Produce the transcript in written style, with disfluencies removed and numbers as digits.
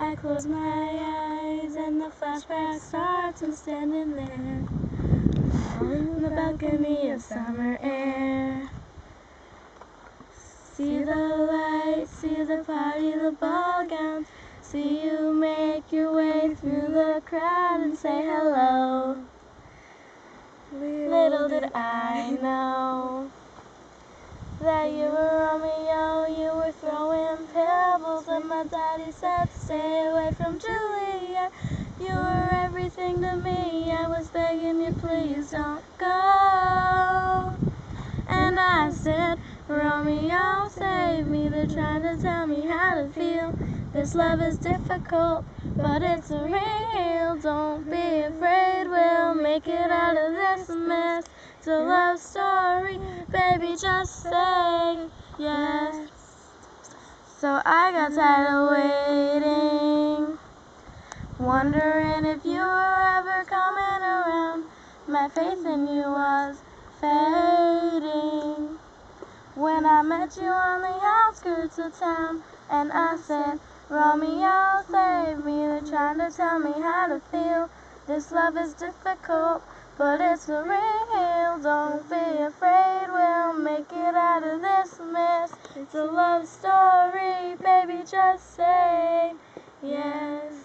I close my eyes and the flashback starts. I'm standing there on the balcony of summer air. See the lights, see the party, the ball gowns. See you make your way through the crowd and say hello. Little did I know that you were Romeo, you were throwing pebbles, and my daddy said stay away from Julia. You were everything to me, I was begging you please don't go. And I said, Romeo, save me, they're trying to tell me how to feel. This love is difficult, but it's real. Don't be afraid, we'll make it out of this mess. It's a love story, baby, just say yes. So I got tired of waiting, wondering if you were ever coming around. My faith in you was fading when I met you on the outskirts of town. And I said, Romeo, save me, they're trying to tell me how to feel. This love is difficult, but it's real. Don't be afraid, we'll make it out of this mess. It's a love story, baby, just say yes.